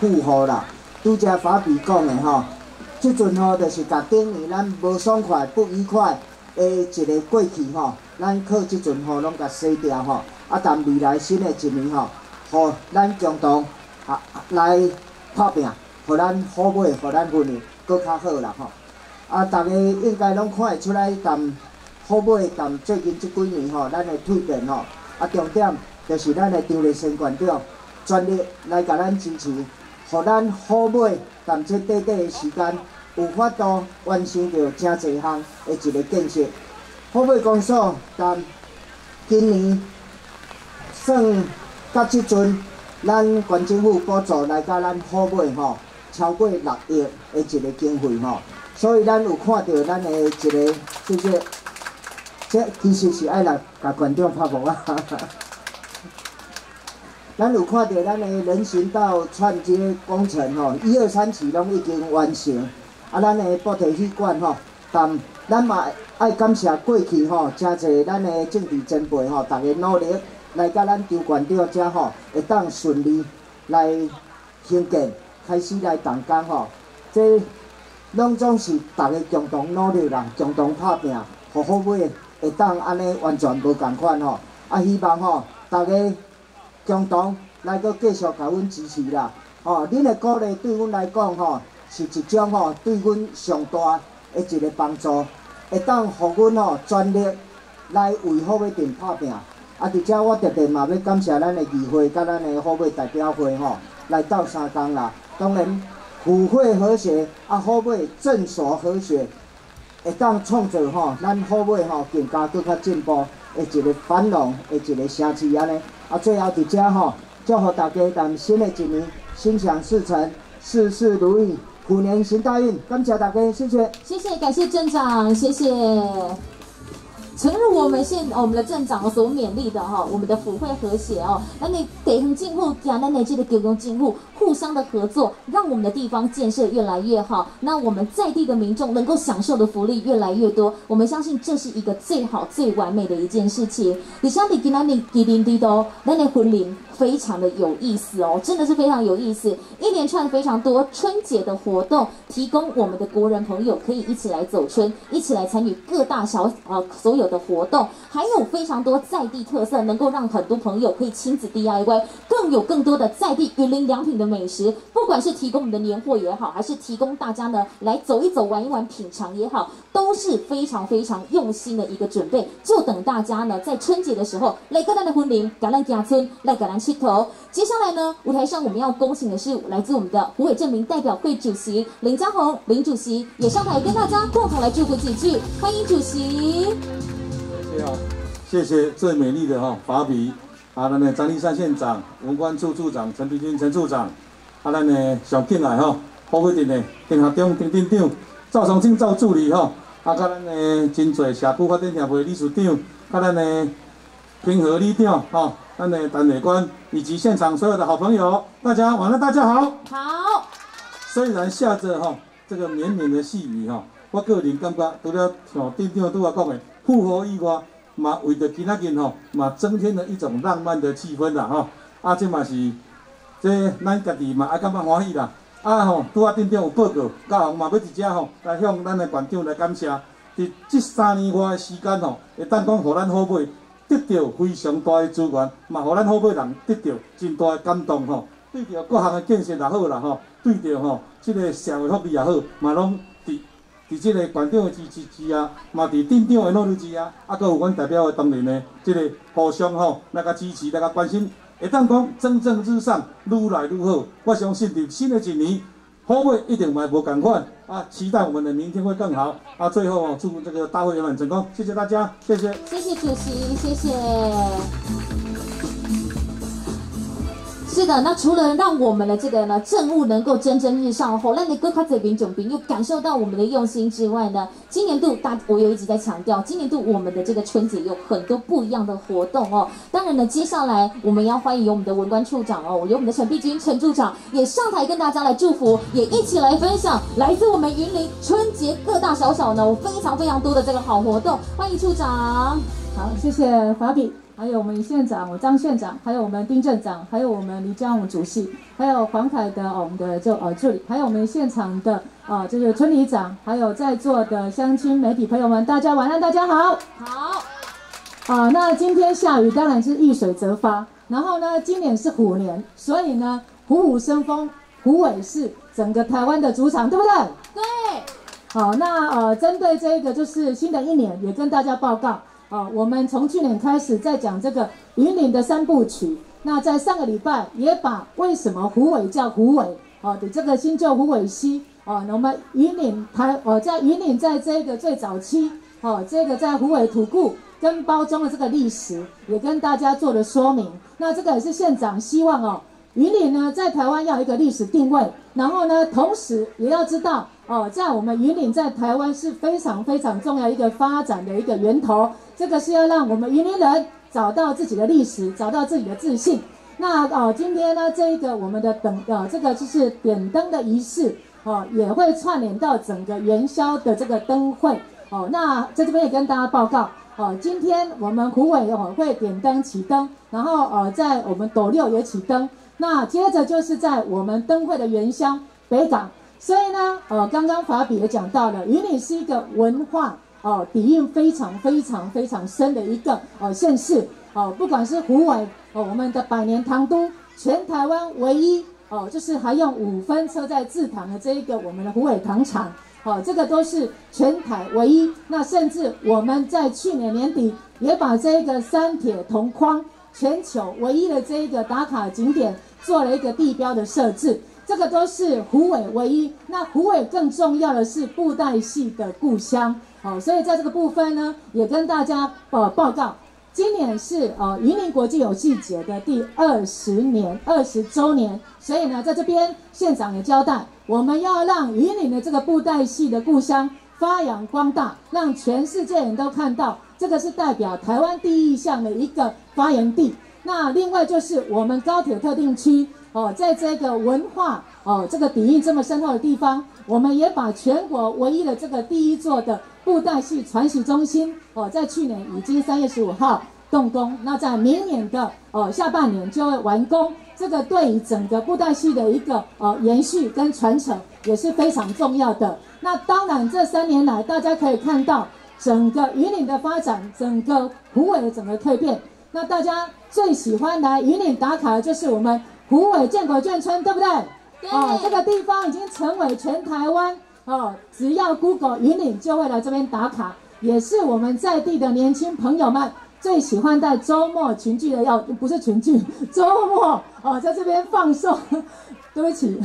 富户啦。拄则法比讲的吼，即阵吼就是甲等于咱无爽快、不愉快诶一个过去吼，咱靠即阵吼拢甲洗掉吼。啊，但未来新的一年吼，互咱共同啊来拍拼，互咱好买，互咱运气搁较好啦吼。啊，大家应该拢看会出来，但好买，但最近即几年吼，咱的蜕变吼，啊重点就是咱的张立新县长。 全力来甲咱支持，互咱好买，但即短短的时间有法度完成着真侪项的一个建设。好买公所，但今年算到即阵，咱县政府补助来甲咱好买吼，超过6亿的一个经费吼，所以咱有看到咱的一个即个，即其实是爱来甲县长拍幕啊。咱有看到咱的人行道串接工程吼，1、2、3期拢已经完成。啊，咱的布袋戏馆吼，但咱嘛爱感谢过去吼，真侪咱的政治前辈吼，大家努力来甲咱张县长遮吼，会当顺利来兴建，开始来动工吼。这拢总是大家共同努力啦，共同拍拼，好好尾会当安尼完全无共款吼。啊，希望吼大家。 共同来阁继续甲阮支持啦，吼、哦！恁的鼓励对阮来讲吼、哦，是一种吼、哦、对阮上大的一个帮助，会当互阮吼全力来为好尾店拍拼。啊，而且我特别嘛要感谢咱的议会甲咱的好尾代表会吼、哦、来斗相共啦。当然，互惠和谐啊，好尾正所和谐，会当创造吼咱好尾吼更加佫较进步的一个繁荣的一个城市安尼。 啊，最后伫遮吼，祝福大家在新的一年心想事成，事事如意，虎年行大运。感谢大家，谢谢，谢谢，感谢镇长，谢谢。诚如我们的镇长所勉励的哈，我们的府会和谐哦，那你地方政府跟咱的这个地方政府互相的合作，让我们的地方建设越来越好，那我们在地的民众能够享受的福利越来越多，我们相信这是一个最好最完美的一件事情。你像你今天你吉林地都，咱的婚礼非常的有意思哦，真的是非常有意思，一连串非常多春节的活动，提供我们的国人朋友可以一起来走春，一起来参与各大小所有的活动，还有非常多在地特色，能够让很多朋友可以亲子 DIY， 更有更多的在地云林良品的美。 美食，不管是提供我们的年货也好，还是提供大家呢来走一走、玩一玩、品尝也好，都是非常非常用心的一个准备。就等大家呢在春节的时候来跟咱的婚礼、橄榄家村、来橄榄溪头。接下来呢，舞台上我们要恭请的是来自我们的虎尾镇民代表会主席林佳宏林主席也上台跟大家共同来祝福几句，欢迎主席。谢谢啊，谢谢最美丽的哈法比，啊，咱的张丽山县长、文官处处长陈碧君陈处长。 啊，咱呢上进来吼，好尾镇呢，丁学长、丁镇长、赵松庆、赵助理吼，啊，甲咱呢真侪社区发展协会理事长，甲咱呢平和里长吼，咱呢陈美官以及现场所有的好朋友，大家晚上大家好。好。虽然下着吼、这个绵绵的细雨吼、我个人感觉除了像镇长拄啊讲的复活以外，嘛为着今仔日吼，嘛增添了一种浪漫的气氛啦吼、啊，这嘛是。 这咱家己嘛也感觉欢喜啦，啊吼，拄啊顶顶有报告，嘉宏嘛要直接吼来向咱的县长来感谢。伫这3年外的时间吼，会当讲，互咱好尾得到非常大的资源，嘛，互咱好尾人得到真大的感动吼。对着各项的建设也好啦吼，对着吼这个社会福利也好，嘛拢伫这个县长的支持啊，嘛伫镇长的努力支持啊，啊，搁有阮代表的当然的这个互相吼来甲支持，来甲关心。 会当讲蒸蒸日上，愈来愈好。我相信伫新的一年，好尾一定嘛无同款啊！期待我们的明天会更好啊！最后祝这个大会圆满成功，谢谢大家，谢谢，谢谢主席，谢谢。 是的，那除了让我们的这个呢政务能够蒸蒸日上，吼，让你各块这边总兵又感受到我们的用心之外呢，今年度我有一直在强调，今年度我们的这个春节有很多不一样的活动哦。当然呢，接下来我们要欢迎我们的文官处长哦，有我们的陈碧君陈处长也上台跟大家来祝福，也一起来分享来自我们云林春节各大小小呢非常非常多的这个好活动，欢迎处长。好，谢谢法比。还有我们尹县长、我张县长，还有我们丁镇长，还有我们黎江武主席，还有黄凯的我们的助理，还有我们现场的就是村里长，还有在座的乡亲媒体朋友们，大家晚安，大家好。好。那今天下雨当然是遇水则发，然后呢，今年是虎年，所以呢，虎虎生风，虎尾是整个台湾的主场，对不对？对。好，那针对这个就是新的一年，也跟大家报告我们从去年开始在讲这个云林的三部曲。那在上个礼拜也把为什么虎尾叫虎尾的这个新旧虎尾溪我们云林在云林在这个最早期这个在虎尾土库跟包中的这个历史也跟大家做了说明。那这个也是县长希望云林呢在台湾要有一个历史定位，然后呢同时也要知道在我们云林在台湾是非常非常重要一个发展的一个源头。这个是要让我们云林人找到自己的历史，找到自己的自信。那今天呢，这一个我们的这个就是点灯的仪式也会串联到整个元宵的这个灯会那在这边也跟大家报告今天我们虎尾会点灯起灯，然后在我们斗六也起灯，那接着就是在我们灯会的原乡北港。所以呢，刚刚法比也讲到了，云林是一个文化底蕴非常非常非常深的一个县市不管是虎尾我们的百年堂都，全台湾唯一就是还用5分车在制糖的这一个我们的虎尾糖厂这个都是全台唯一。那甚至我们在去年年底也把这个三铁同框全球唯一的这一个打卡景点做了一个地标的设置，这个都是虎尾唯一。那虎尾更重要的是布袋戏的故乡所以在这个部分呢，也跟大家报告，今年是云林国际游戏节的第20周年，所以呢，在这边县长也交代，我们要让云林的这个布袋戏的故乡发扬光大，让全世界人都看到，这个是代表台湾第一项的一个发源地。那另外就是我们高铁特定区在这个文化这个底蕴这么深厚的地方，我们也把全国唯一的这个第一座的布袋戏传习中心在去年已经3月15号动工，那在明年的下半年就会完工。这个对于整个布袋戏的一个延续跟传承也是非常重要的。那当然这3年来大家可以看到整个云林的发展，整个虎尾的整个蜕变。那大家最喜欢来云林打卡的就是我们虎尾建国眷村，对不对？对。这个地方已经成为全台湾只要 Google 云林就会来这边打卡，也是我们在地的年轻朋友们最喜欢在周末群聚的不是群聚，周末在这边放松。对不起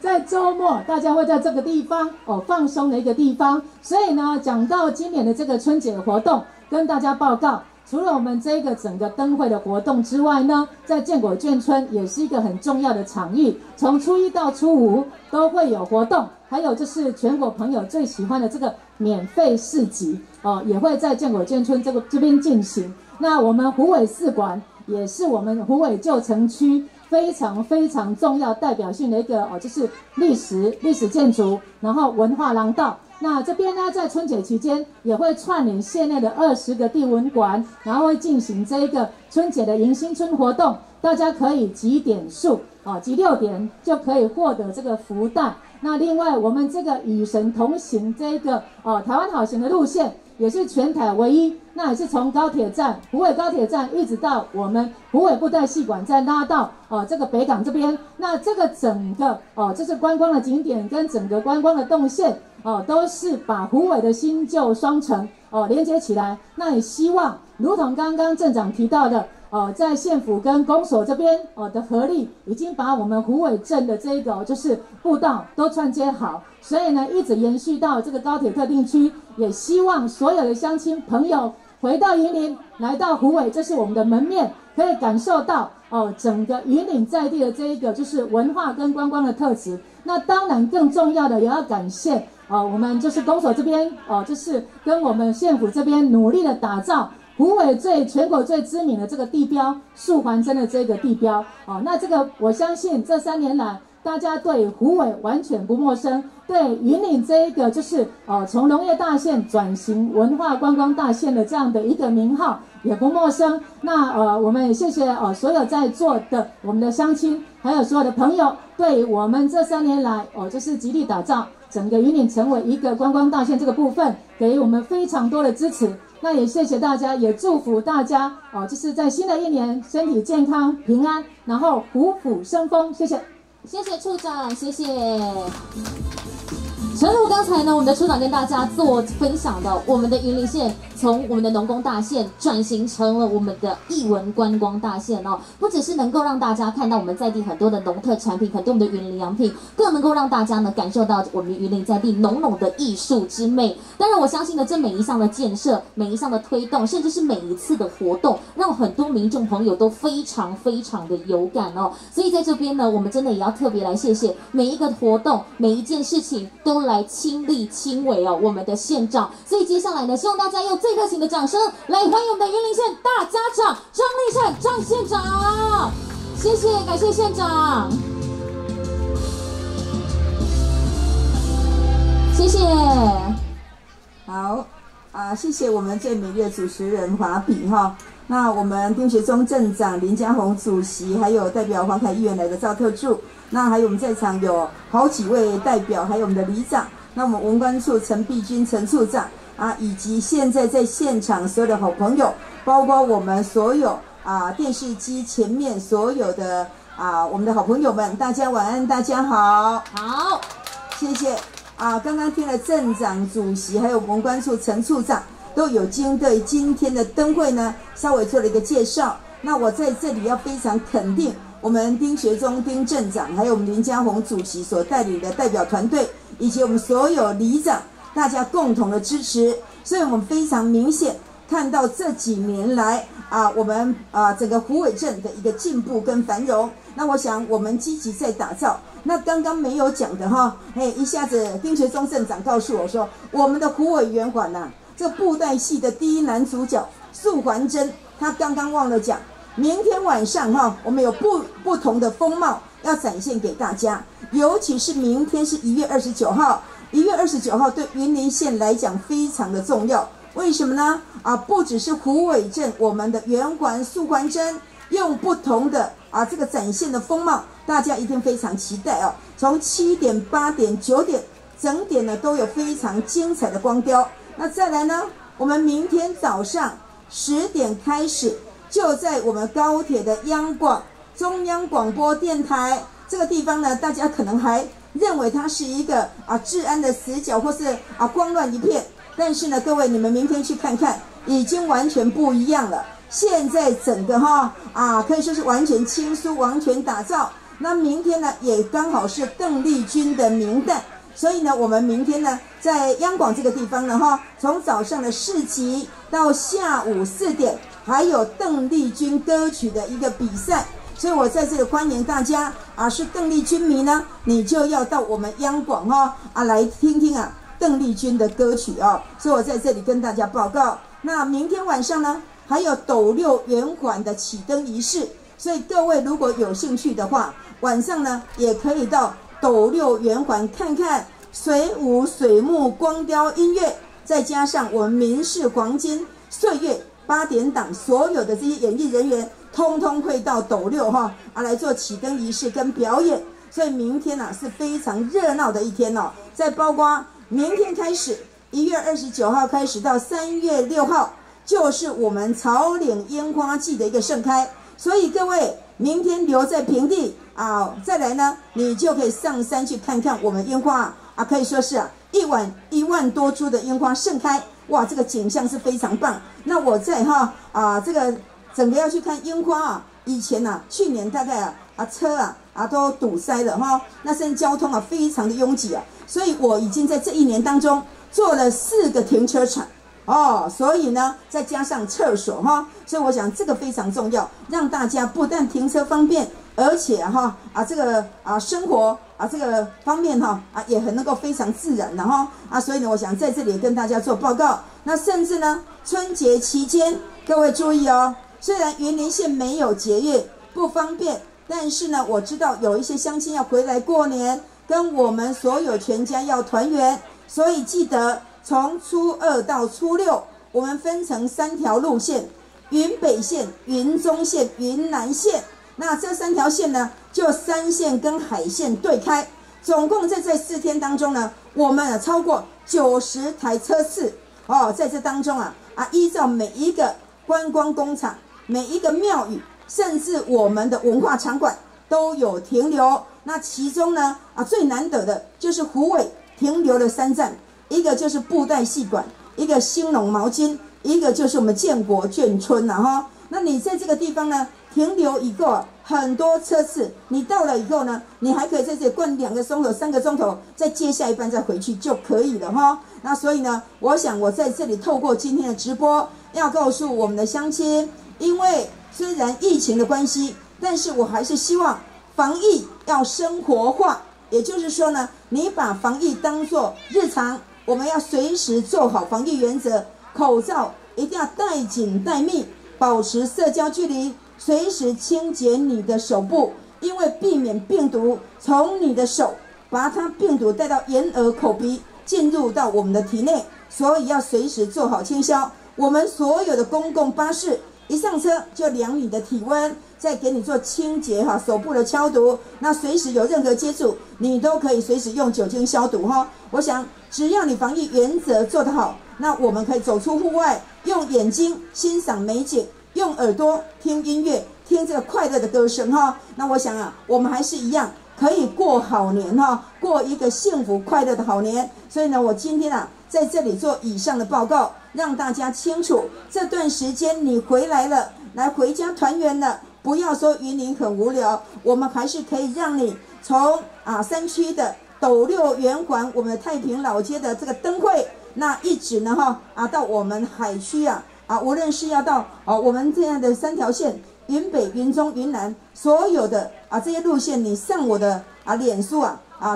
在周末大家会在这个地方放松的一个地方。所以呢，讲到今年的这个春节活动，跟大家报告，除了我们这个整个灯会的活动之外呢，在建国眷村也是一个很重要的场域，从初1到初5都会有活动，还有就是全国朋友最喜欢的这个免费市集也会在建国眷村这边进行。那我们虎尾市馆也是我们虎尾旧城区非常非常重要代表性的一个就是历史建筑，然后文化廊道。那这边呢，在春节期间也会串联县内的20个地文馆，然后会进行这一个春节的迎新春活动。大家可以集点数集6点就可以获得这个福袋。那另外我们这个与神同行这一个台湾好行的路线也是全台唯一，那也是从高铁站虎尾高铁站一直到我们虎尾布袋戏馆，再拉到这个北港这边。那这个整个就是观光的景点跟整个观光的动线都是把虎尾的新旧双城连接起来。那也希望如同刚刚镇长提到的在县府跟公所这边的合力，已经把我们虎尾镇的这个就是步道都串接好，所以呢一直延续到这个高铁特定区。也希望所有的乡亲朋友回到云林，来到虎尾，这是我们的门面，可以感受到整个云林在地的这一个就是文化跟观光的特质。那当然更重要的也要感谢我们就是公所这边就是跟我们县府这边努力的打造虎尾全国最知名的这个地标——树环真的这个地标那这个我相信这3年来大家对虎尾完全不陌生，对云林这一个就是从农业大县转型文化观光大县的这样的一个名号也不陌生。那我们也谢谢所有在座的我们的乡亲，还有所有的朋友，对我们这3年来就是极力打造整个云林成为一个观光大县这个部分，给我们非常多的支持。那也谢谢大家，也祝福大家就是在新的一年身体健康平安，然后虎虎生风。谢谢，谢谢处长，谢谢。诚如刚才呢，我们的处长跟大家自我分享的，我们的云林县从我们的农工大县转型成了我们的艺文观光大县哦，不只是能够让大家看到我们在地很多的农特产品，很多我们的云林良品，更能够让大家呢感受到我们云林在地浓浓的艺术之美。当然，我相信呢，这每一项的建设，每一项的推动，甚至是每一次的活动，让很多民众朋友都非常非常的有感哦。所以在这边呢，我们真的也要特别来谢谢每一个活动，每一件事情都来亲力亲为哦，我们的县长。所以接下来呢，希望大家用最热情的掌声来欢迎我们的云林县大家长张立善张县长，谢谢，感谢县长，谢谢。好啊，谢谢我们最美丽的主持人华比哈。那我们丁学忠镇长、林家宏主席，还有代表黄凯议员来的赵特助，那还有我们在场有好几位代表，还有我们的里长，那我们文官处陈碧君陈处长。啊，以及现在在现场所有的好朋友，包括我们所有电视机前面所有的我们的好朋友们，大家晚安，大家好，好，谢谢啊！刚刚听了镇长、主席还有文官处陈处长都有经对今天的灯会呢稍微做了一个介绍。那我在这里要非常肯定我们丁学忠丁镇长，还有我们林家宏主席所带领的代表团队，以及我们所有里长。大家共同的支持，所以我们非常明显看到这几年来我们整个虎尾镇的一个进步跟繁荣。那我想我们积极在打造。那刚刚没有讲的哈，一下子丁学忠镇长告诉我说，我们的虎尾圆环呐，这布袋戏的第一男主角素还真，他刚刚忘了讲，明天晚上哈，我们有不同的风貌要展现给大家，尤其是明天是1月29号。1月29号对云林县来讲非常的重要，为什么呢？不只是虎尾镇我们的圆环素还真，用不同的这个展现的风貌，大家一定非常期待哦。从7点、8点、9点整点呢都有非常精彩的光雕。那再来呢，我们明天早上10点开始，就在我们高铁的央广中央广播电台这个地方呢，大家可能还认为它是一个治安的死角，或是慌乱一片，但是呢，各位你们明天去看看，已经完全不一样了。现在整个可以说是完全清疏，完全打造。那明天呢，也刚好是邓丽君的名诞，所以呢，我们明天呢，在央广这个地方呢，从早上的市集到下午4点，还有邓丽君歌曲的一个比赛。所以我在这里欢迎大家是邓丽君迷呢，你就要到我们央广来听听邓丽君的歌曲哦。所以我在这里跟大家报告。那明天晚上呢，还有斗六圆环的启灯仪式，所以各位如果有兴趣的话，晚上呢也可以到斗六圆环看看水舞、水幕、光雕、音乐，再加上我们民视、黄金、岁月、8点档，所有的这些演艺人员。通通会到斗六来做启灯仪式跟表演，所以明天是非常热闹的一天哦。再包括明天开始，1月29号开始到3月6号，就是我们草岭烟花季的一个盛开，所以各位明天留在平地再来呢，你就可以上山去看看我们烟花可以说是一晚1万多株的烟花盛开，哇，这个景象是非常棒。那我在这个。整个要去看樱花以前去年大概车都堵塞了那现在交通非常的拥挤所以我已经在这一年当中做了4个停车场所以呢再加上厕所所以我想这个非常重要，让大家不但停车方便，而且这个生活这个方面也很能够非常自然的所以呢我想在这里跟大家做报告。那甚至呢春节期间各位注意哦。虽然云林县没有节日不方便，但是呢，我知道有一些乡亲要回来过年，跟我们所有全家要团圆，所以记得从初2到初6，我们分成3条路线：云北线、云中线、云南线。那这3条线呢，就山线跟海线对开。总共在这4天当中呢，我们超过90台车次哦。在这当中啊，依照每一个观光工厂、每一个庙宇，甚至我们的文化场馆都有停留。那其中呢，最难得的就是虎尾停留了3站，一个就是布袋戏馆，一个兴隆毛巾，一个就是我们建国眷村哈。那你在这个地方呢停留以后很多车次，你到了以后呢，你还可以在这里逛2个钟头、3个钟头，再接下一班再回去就可以了哈。那所以呢，我想我在这里透过今天的直播，要告诉我们的乡亲，因为虽然疫情的关系，但是我还是希望防疫要生活化，也就是说呢，你把防疫当作日常，我们要随时做好防疫原则，口罩一定要戴紧戴密，保持社交距离。随时清洁你的手部，因为避免病毒从你的手把它病毒带到眼、耳、口、鼻，进入到我们的体内，所以要随时做好清消。我们所有的公共巴士一上车就量你的体温，再给你做清洁手部的消毒。那随时有任何接触，你都可以随时用酒精消毒哈。我想，只要你防疫原则做得好，那我们可以走出户外，用眼睛欣赏美景。用耳朵听音乐，听这个快乐的歌声哈。那我想我们还是一样可以过好年哈，过一个幸福快乐的好年。所以呢，我今天在这里做以上的报告，让大家清楚这段时间你回来了，来回家团圆了。不要说云林很无聊，我们还是可以让你从山区的斗六圆环，我们的太平老街的这个灯会，那一直呢到我们海区无论是要到我们这样的3条线，云北、云中、云南，所有的这些路线，你上我的脸书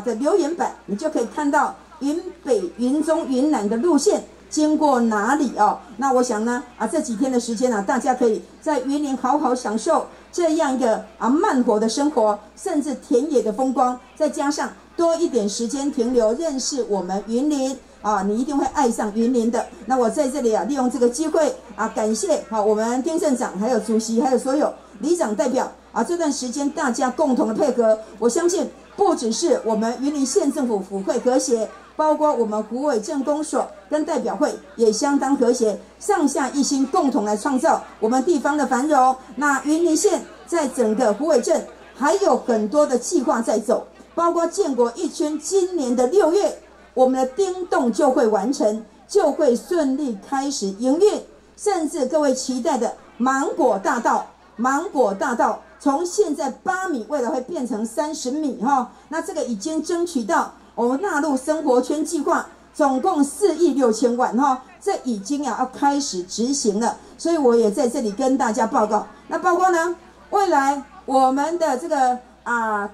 的留言板，你就可以看到云北、云中、云南的路线经过哪里哦。那我想呢这几天的时间大家可以在云林好好享受这样一个慢活的生活，甚至田野的风光，再加上多一点时间停留，认识我们云林。你一定会爱上云林的。那我在这里利用这个机会感谢我们丁镇长、还有主席、还有所有里长代表这段时间大家共同的配合。我相信不只是我们云林县政府府会和谐，包括我们虎尾镇公所跟代表会也相当和谐，上下一心，共同来创造我们地方的繁荣。那云林县在整个虎尾镇还有很多的计划在走，包括建国一圈，今年的6月。我们的丁洞就会完成，就会顺利开始营运，甚至各位期待的芒果大道，芒果大道从现在8米，未来会变成30米哈。那这个已经争取到我们纳入生活圈计划，总共4亿6千万哈，这已经要开始执行了。所以我也在这里跟大家报告。那包括呢，未来我们的这个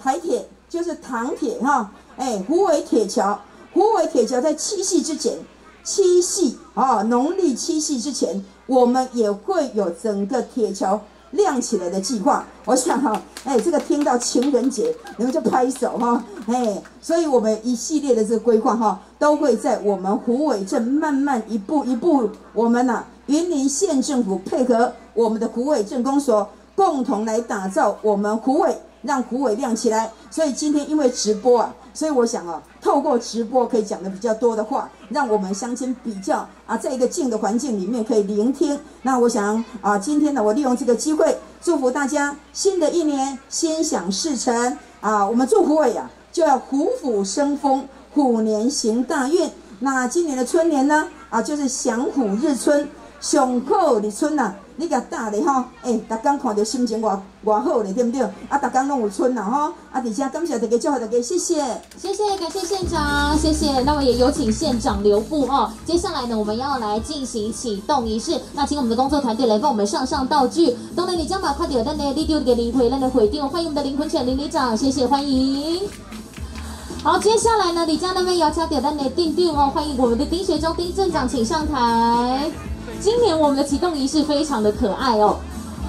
台铁就是糖铁哈，虎尾铁桥。虎尾铁桥在农历七夕之前，我们也会有整个铁桥亮起来的计划。我想这个听到情人节你们就拍手所以我们一系列的这个规划都会在我们虎尾镇慢慢一步一步，我们云林县政府配合我们的虎尾镇公所，共同来打造我们虎尾，让虎尾亮起来。所以今天因为直播所以我想透过直播可以讲的比较多的话，让我们乡亲比较在一个静的环境里面可以聆听。那我想今天呢，我利用这个机会祝福大家新的一年心想事成我们祝虎尾就要虎虎生风，虎年行大运。那今年的春联呢就是祥虎日春，上好日春你甲打咧吼，大家看到心情偌好咧，对不对？大家拢有春吼，而且感谢大家，祝福大家，谢谢，谢谢，感谢县长，谢谢。那么也有请县长留步接下来呢，我们要来进行启动仪式，那请我们的工作团队来帮我们上道具。当然，你将把快点的力丢给林回来的回定，欢迎我们的林坤泉林里长，谢谢，欢迎。好，接下来呢，李家那边要加点的内定定欢迎我们的丁学忠丁镇长，请上台。今年我们的启动仪式非常的可爱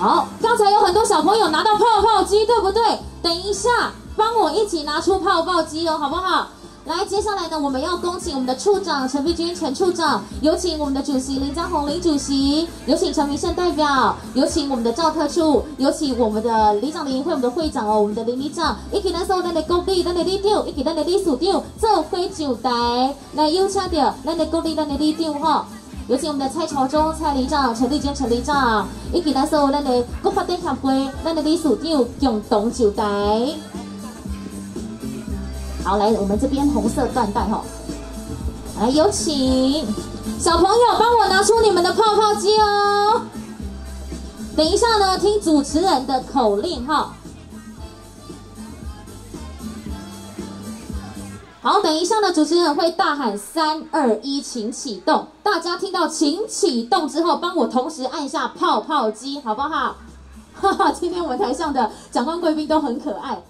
好，刚才有很多小朋友拿到泡泡机，对不对？等一下，帮我一起拿出泡泡机哦，好不好？来，接下来呢，我们要恭请我们的处长陈碧君陈处长，有请我们的主席林江宏林主席，有请陈明宪代表，有请我们的赵特处，有请我们的里长林会，我们的会长哦，我们的林里长，一起来收咱的鼓励，咱的里长，一起咱的里处长，做回上台来邀请到咱的鼓励，咱的里长哈。有请我们的蔡朝忠、蔡里长、陈丽娟、陈里长，一起来受咱的国发展协会、咱的理事长共同招待。好，来我们这边红色缎带哈，来有请小朋友帮我拿出你们的泡泡机哦。等一下呢，听主持人的口令哈。好，等一下呢，主持人会大喊3、2、1，请启动。大家听到请启动之后，帮我同时按下泡泡机，好不好？哈哈，今天我们台上的长官贵宾都很可爱。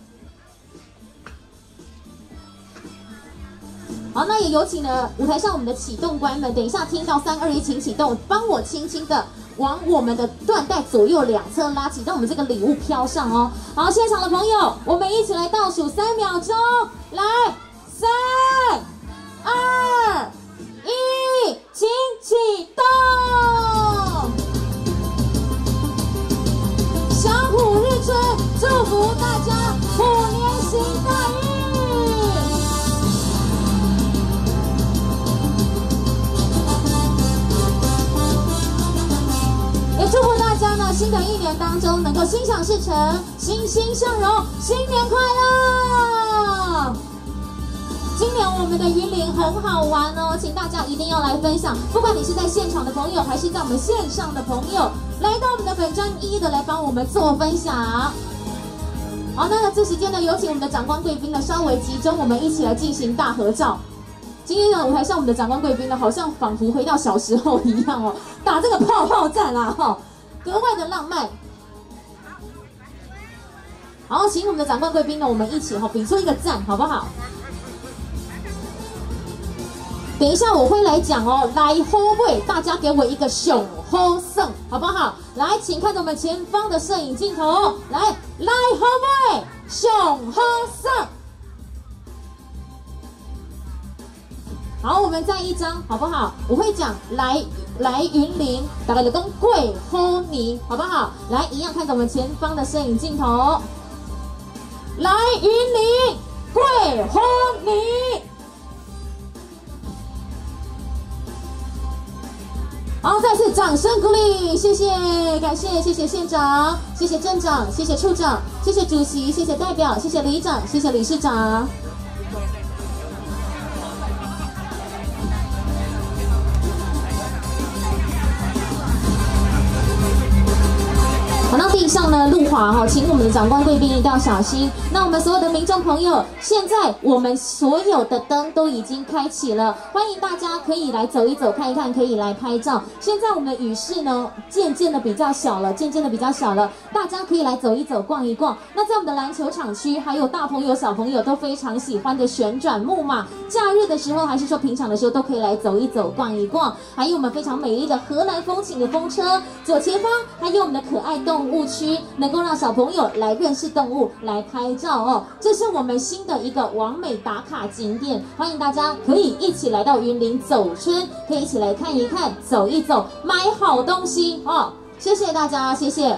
好，那也有请呢舞台上我们的启动官们，等一下听到3、2、1，请启动，帮我轻轻的往我们的缎带左右两侧拉起，让我们这个礼物飘上哦。好，现场的朋友，我们一起来倒数3秒钟，来。 3、2、1，请启动！小虎日春，祝福大家虎年行大运！也祝福大家呢，新的一年当中能够心想事成、欣欣向荣，新年快乐！ 今年我们的云林很好玩哦，请大家一定要来分享。不管你是在现场的朋友，还是在我们线上的朋友，来到我们的粉专一一的来帮我们做分享。好，那这时间呢，有请我们的长官贵宾呢稍微集中，我们一起来进行大合照。今天的舞台上，我们的长官贵宾呢，好像仿佛回到小时候一样哦，打这个泡泡战啦哈，格外的浪漫。 好，请我们的长官贵宾呢，我们一起哈、哦、比出一个赞，好不好？ 等一下我会来讲哦，来后位，大家给我一个熊吼声，好不好？来，请看着我们前方的摄影镜头、哦，来后位，熊吼声。好，我们再一张，好不好？我会讲来云林，大概就跟贵吼你，好不好？来，一样看着我们前方的摄影镜头，来云林，贵吼你。 好，再次掌声鼓励，谢谢，感谢，谢谢县长，谢谢镇长，谢谢处长，谢谢主席，谢谢代表，谢谢里长，谢谢理事长。好，那地上呢，路滑哈，请我们的长官贵宾一定要小心。那我们所有的民众朋友，现在我们所有的灯都已经开启了，欢迎大家可以来走一走、看一看，可以来拍照。现在我们的雨势呢，渐渐的比较小了，渐渐的比较小了，大家可以来走一走、逛一逛。那在我们的篮球场区，还有大朋友、小朋友都非常喜欢的旋转木马，假日的时候还是说平常的时候都可以来走一走、逛一逛。还有我们非常美丽的荷兰风情的风车，左前方还有我们的可爱动物。 动物区能够让小朋友来认识动物，来拍照哦，这是我们新的一个网美打卡景点，欢迎大家可以一起来到云林走春，可以一起来看一看，走一走，买好东西哦，谢谢大家，谢谢。